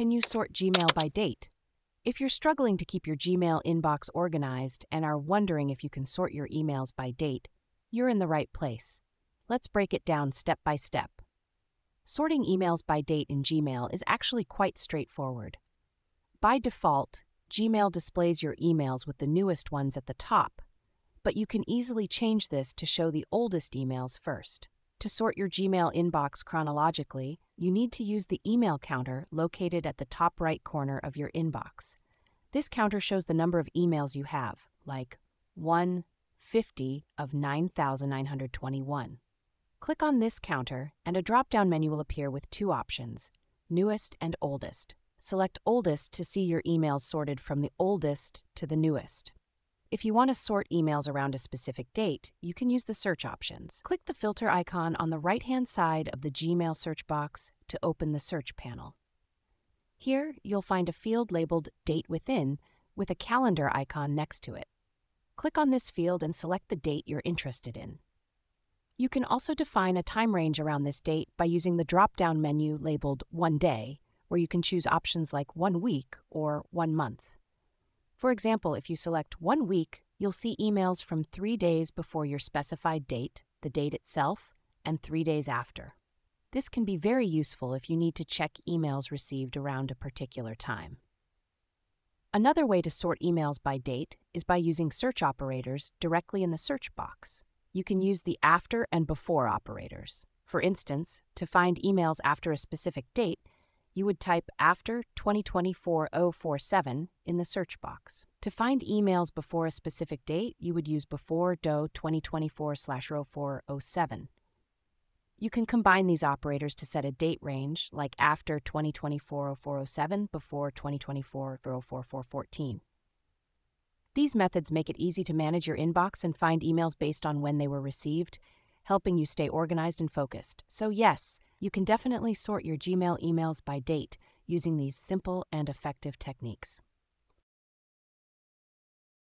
Can you sort Gmail by date? If you're struggling to keep your Gmail inbox organized and are wondering if you can sort your emails by date, you're in the right place. Let's break it down step by step. Sorting emails by date in Gmail is actually quite straightforward. By default, Gmail displays your emails with the newest ones at the top, but you can easily change this to show the oldest emails first. To sort your Gmail inbox chronologically, you need to use the email counter located at the top right corner of your inbox. This counter shows the number of emails you have, like 150 of 9,921. Click on this counter, and a drop-down menu will appear with two options, newest and oldest. Select oldest to see your emails sorted from the oldest to the newest. If you want to sort emails around a specific date, you can use the search options. Click the filter icon on the right-hand side of the Gmail search box to open the search panel. Here, you'll find a field labeled Date Within with a calendar icon next to it. Click on this field and select the date you're interested in. You can also define a time range around this date by using the drop-down menu labeled 1 day, where you can choose options like 1 week or 1 month. For example, if you select 1 week, you'll see emails from 3 days before your specified date, the date itself, and 3 days after. This can be very useful if you need to check emails received around a particular time. Another way to sort emails by date is by using search operators directly in the search box. You can use the after and before operators. For instance, to find emails after a specific date, you would type after 2024-047 in the search box. To find emails before a specific date, you would use before DO 2024/0407. You can combine these operators to set a date range, like after 2024-0407 before 2024-044414. These methods make it easy to manage your inbox and find emails based on when they were received, helping you stay organized and focused. So yes, you can definitely sort your Gmail emails by date using these simple and effective techniques.